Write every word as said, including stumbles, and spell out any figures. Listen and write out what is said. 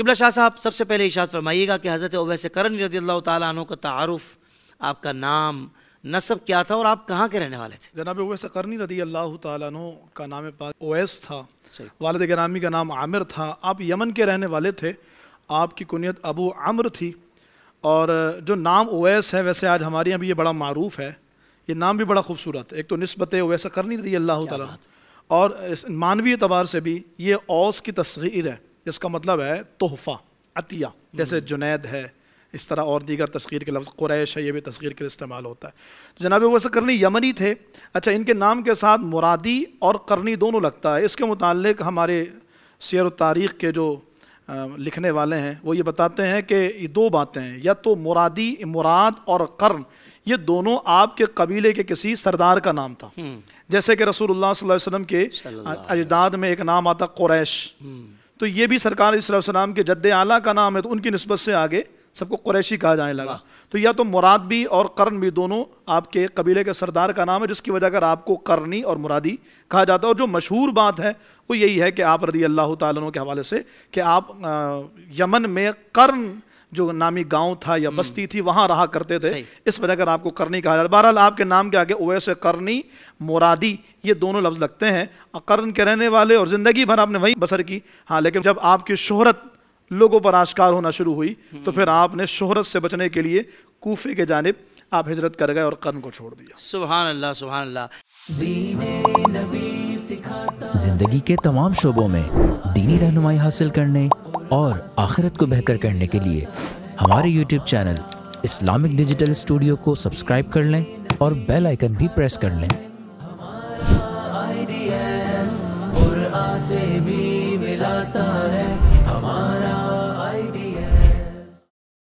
किबला शाह साहब सबसे पहले इशाद फरमाइएगा कि हज़रत ओवैस करनी रज़ी अल्लाह ताला अन्हु का तारुफ़, आपका नाम, नसब क्या था और आप कहाँ के रहने वाले थे? जनाब ओवैस करनी रज़ी अल्लाह ताला अन्हु का नाम पास ओवैस था, वालिद गिरामी का नाम आमिर था, आप यमन के रहने वाले थे, आपकी कुनियत अबू आम्र थी। और जो नाम ओवैस है वैसे आज हमारे यहाँ भी ये बड़ा मारूफ़ है, ये नाम भी बड़ा खूबसूरत है। एक तो निस्बत ओवैस करनी रज़ी अल्लाह ताला और मानवी एतबार से भी ये औस की तस्गीर है, इसका मतलब है तोहफ़ा, अतिया, जैसे जुनैद है, इस तरह और दीगर तस्गीर के लफ्ज़, कुरैश है, ये भी तस्गीर के लिए इस्तेमाल होता है। तो जनाब ओवैस करनी यमनी थे। अच्छा, इनके नाम के साथ मुरादी और करनी दोनों लगता है। इसके मुताल्लिक़ हमारे सीर तारीख़ के जो लिखने वाले हैं वो ये बताते हैं कि ये दो बातें हैं, या तो मुरादी, मुराद और कर्न, ये दोनों आपके कबीले के किसी सरदार का नाम था। जैसे कि रसूलुल्लाह सल्लल्लाहु अलैहि वसल्लम के अजदाद में एक नाम आता कुरैश, तो ये भी सरकार सल्लल्लाहु अलैहि वसल्लम के जद्दे आला का नाम है, तो उनकी निस्बत से आगे सबको कुरैशी कहा जाने लगा। तो या तो मुराद भी और कर्न भी दोनों आपके कबीले के सरदार का नाम है, जिसकी वजह कर आपको करनी और मुरादी कहा जाता है। और जो मशहूर बात है वो यही है कि आप रज़ी अल्लाह ताला अन्हु के हवाले से कि आप आ, यमन में कर्न जो नामी गांव था या बस्ती थी वहाँ रहा करते थे, इस वजह कर आपको करनी कहा जाता है। बहरहाल आपके नाम के आगे ओवैस करनी, मुरादी, ये दोनों लफ्ज़ लगते हैं। कर्न के रहने वाले और ज़िंदगी भर आपने वहीं बसर की। हाँ, लेकिन जब आपकी शोहरत लोगों पर आश्कार होना शुरू हुई तो फिर आपने शोहरत से बचने के लिए कूफे के जानिब आप हिजरत कर गए और कर्न को छोड़ दिया। सुभान अल्लाह, सुभान अल्लाह। ज़िंदगी के तमाम शोबों में दीनी रहनुमाई हासिल करने और आखिरत को बेहतर करने के लिए हमारे YouTube channel Islamic digital studio को सब्सक्राइब कर लें और बेल आइकन भी प्रेस कर लें। हमारा आईडीएस कुरान से भी मिलाता है।